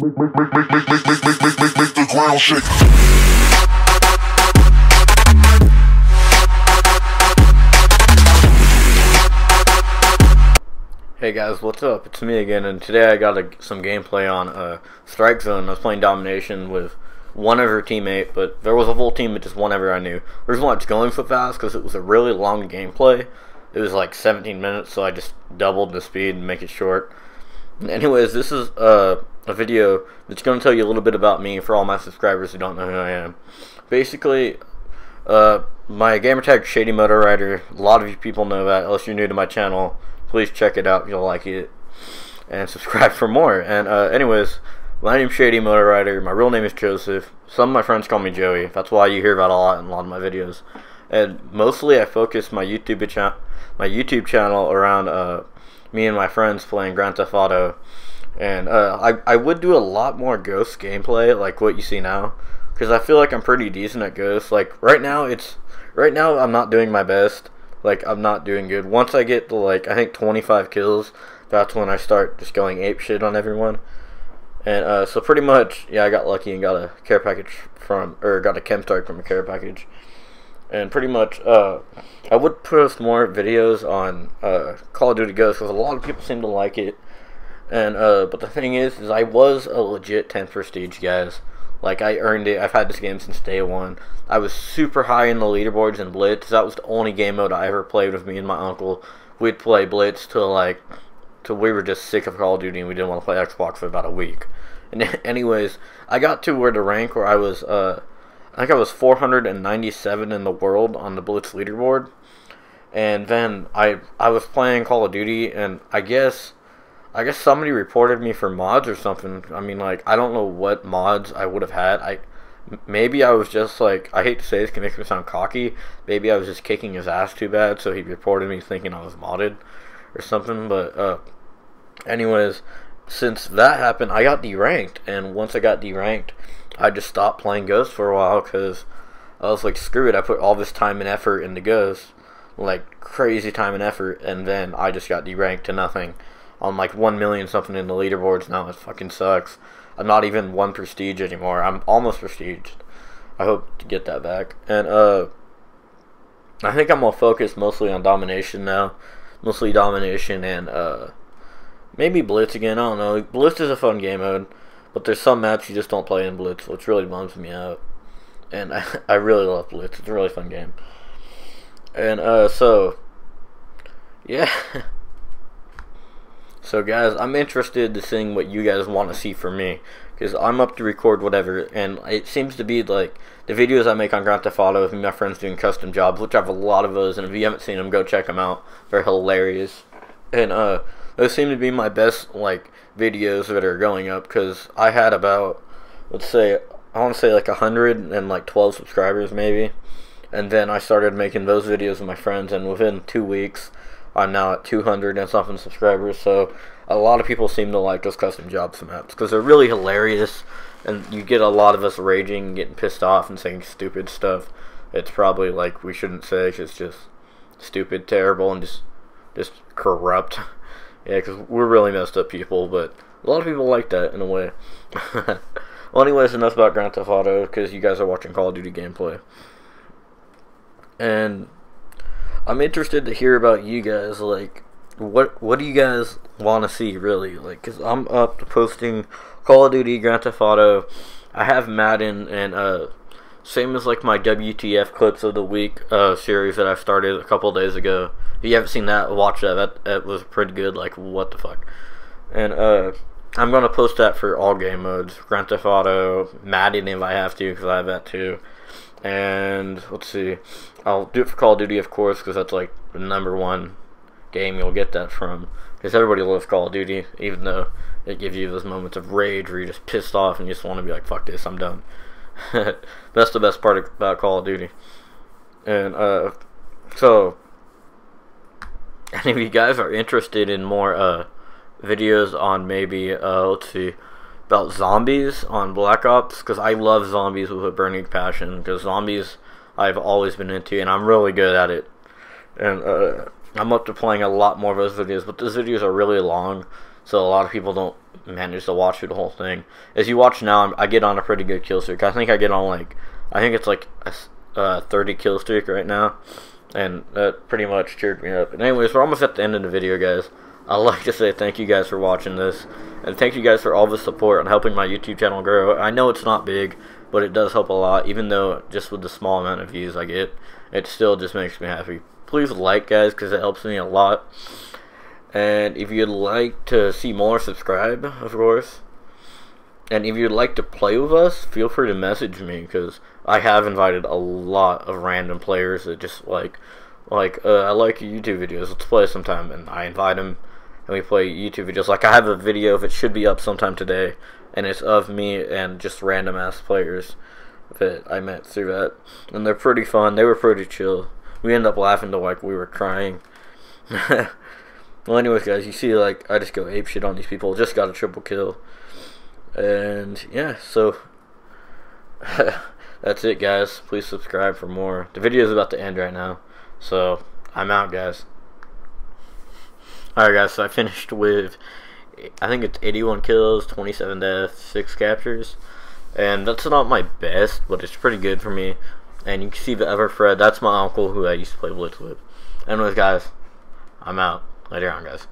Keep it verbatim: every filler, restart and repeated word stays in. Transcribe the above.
Make, make, make, make, make, make, make, make, make, make the ground shake. Hey guys, what's up? It's me again, and today I got a, some gameplay on uh, Strike Zone. I was playing Domination with one other teammate, but there was a full team, but just one ever I knew. The reason why it's going so fast because it was a really long gameplay. It was like seventeen minutes, so I just doubled the speed and make it short. Anyways, this is uh, a video that's going to tell you a little bit about me for all my subscribers who don't know who I am. Basically, uh, my gamertag is Shady Motor Rider. A lot of you people know that. Unless you're new to my channel, please check it out. You'll like it. And subscribe for more. And uh, anyways, my name's Shady Motor Rider. My real name is Joseph. Some of my friends call me Joey. That's why you hear that a lot in a lot of my videos. And mostly I focus my YouTube, cha my YouTube channel around... Uh, me and my friends playing Grand Theft Auto, and uh, I, I would do a lot more Ghost gameplay like what you see now, because I feel like I'm pretty decent at Ghost. Like right now it's right now I'm not doing my best, like I'm not doing good. Once I get to like I think twenty-five kills, that's when I start just going ape shit on everyone. And uh, so pretty much, yeah, I got lucky and got a care package from or got a Chemtar from a care package. And pretty much, uh, I would post more videos on uh, Call of Duty: Ghosts because a lot of people seem to like it. And uh, but the thing is, is I was a legit tenth prestige, guys. Like I earned it. I've had this game since day one. I was super high in the leaderboards in Blitz. That was the only game mode I ever played with me and my uncle. We'd play Blitz till like, till we were just sick of Call of Duty and we didn't want to play Xbox for about a week. And anyways, I got to where the rank where I was. Uh, I think I was four hundred ninety-seven in the world on the Blitz leaderboard, and then I I was playing Call of Duty, and I guess I guess somebody reported me for mods or something. I mean, like I don't know what mods I would have had. I maybe I was just like, I hate to say this, it makes me sound cocky. Maybe I was just kicking his ass too bad, so he reported me thinking I was modded or something. But uh, anyways, since that happened, I got deranked, and once I got deranked, I just stopped playing Ghost for a while because I was like, screw it, I put all this time and effort into Ghost, like crazy time and effort, and then I just got deranked to nothing on like one million something in the leaderboards. Now it fucking sucks. I'm not even one prestige anymore. I'm almost prestige. I hope to get that back. And uh, I think I'm going to focus mostly on Domination now. Mostly Domination and uh, maybe Blitz again. I don't know. Blitz is a fun game mode. But there's some maps you just don't play in Blitz, which really bums me out. And I, I really love Blitz. It's a really fun game. And, uh, so... yeah. So, guys, I'm interested to seeing what you guys want to see from me. Because I'm up to record whatever. And it seems to be, like, the videos I make on Grand Theft Auto with my friends doing custom jobs, which I have a lot of those. And if you haven't seen them, go check them out. They're hilarious. And, uh... those seem to be my best, like, videos that are going up, because I had about, let's say, I want to say like one hundred and like twelve subscribers maybe, and then I started making those videos with my friends, and within two weeks, I'm now at two hundred and something subscribers, so a lot of people seem to like those custom jobs maps, because they're really hilarious, and you get a lot of us raging, getting pissed off, and saying stupid stuff. It's probably, like, we shouldn't say, it's just stupid, terrible, and just, just corrupt. Yeah, because we're really messed up people, but a lot of people like that in a way. Well, anyways, enough about Grand Theft Auto, because you guys are watching Call of Duty gameplay. And I'm interested to hear about you guys, like, what what do you guys want to see, really? Like, because I'm up to posting Call of Duty, Grand Theft Auto. I have Madden, and uh, same as, like, my W T F Clips of the Week uh, series that I started a couple days ago. If you haven't seen that, watch that. that. That was pretty good. Like, what the fuck? And uh, I'm going to post that for all game modes. Grand Theft Auto, Madden if I have to, because I have that too. And, let's see. I'll do it for Call of Duty, of course, because that's, like, the number one game you'll get that from. Because everybody loves Call of Duty, even though it gives you those moments of rage where you're just pissed off and you just want to be like, fuck this, I'm done. That's the best part about Call of Duty. And, uh, so... and if you guys are interested in more uh, videos on maybe, uh, let's see, about zombies on Black Ops, because I love zombies with a burning passion, because zombies I've always been into, and I'm really good at it. And uh, I'm up to playing a lot more of those videos, but those videos are really long, so a lot of people don't manage to watch through the whole thing. As you watch now, I'm, I get on a pretty good kill streak. I think I get on like, I think it's like a uh, thirty kill streak right now, and that pretty much cheered me up. And anyways, we're almost at the end of the video, guys. I'd like to say thank you guys for watching this, and thank you guys for all the support and helping my YouTube channel grow. I know it's not big, but it does help a lot, even though just with the small amount of views I get, it still just makes me happy. Please like, guys, because it helps me a lot. And if you'd like to see more, subscribe, of course. And if you'd like to play with us, feel free to message me, because I have invited a lot of random players that just like, like, uh, I like your YouTube videos, let's play sometime, and I invite them. And we play YouTube videos. Like, I have a video if it should be up sometime today, and it's of me and just random ass players that I met through that, and they're pretty fun. They were pretty chill. We end up laughing to like we were crying. Well, anyways, guys, you see, like, I just go ape shit on these people. Just got a triple kill, and yeah, so that's it, guys. Please subscribe for more. The video is about to end right now, so I'm out, guys. Alright, guys, so I finished with, I think it's eighty-one kills, twenty-seven deaths, six captures, and that's not my best, but it's pretty good for me. And you can see the Everfred, that's my uncle who I used to play Blitz with. Anyways, guys, I'm out. Later on, guys.